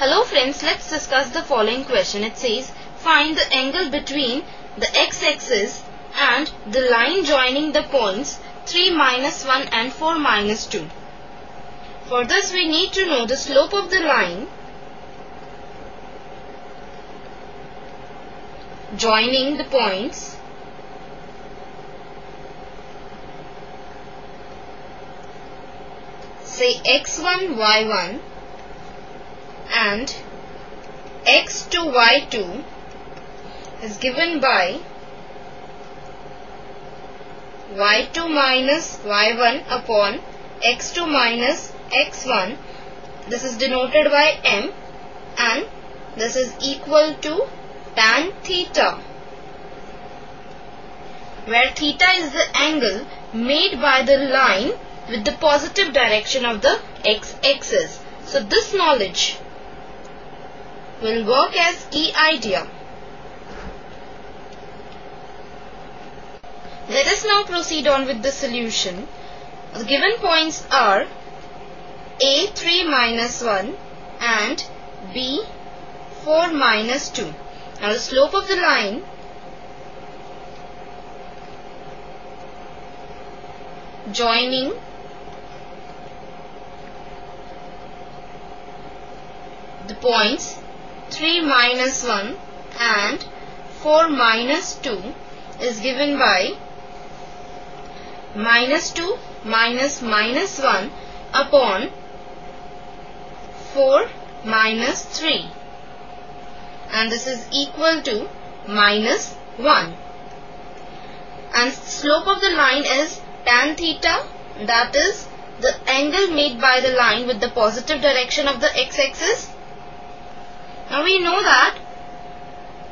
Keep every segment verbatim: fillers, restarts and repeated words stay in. Hello friends, let's discuss the following question. It says, find the angle between the x-axis and the line joining the points three minus one and four minus two. For this we need to know the slope of the line joining the points say x one, y one and x two, y two is given by y two minus y one upon x two minus x one. This is denoted by m and this is equal to tan theta, where theta is the angle made by the line with the positive direction of the x-axis. So this knowledge will work as key idea. Let us now proceed on with the solution. The given points are A three minus one and B four minus two. Now the slope of the line joining the points three minus one and four minus two is given by minus two minus minus one upon four minus three, and this is equal to minus one, and slope of the line is tan theta, that is the angle made by the line with the positive direction of the x-axis. Now we know that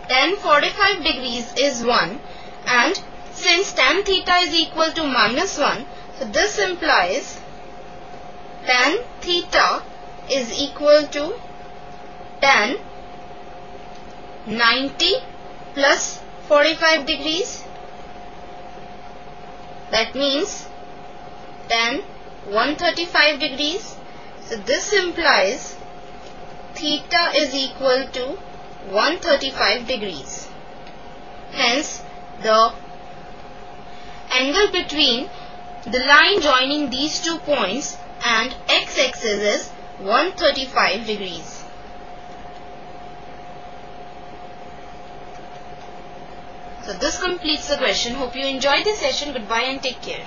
tan forty-five degrees is one, and since tan theta is equal to minus one, so this implies tan theta is equal to tan ninety plus forty-five degrees. That means tan one hundred thirty-five degrees. So this implies theta is equal to one hundred thirty-five degrees. Hence, the angle between the line joining these two points and x-axis is one hundred thirty-five degrees. So this completes the question. Hope you enjoyed this session. Goodbye and take care.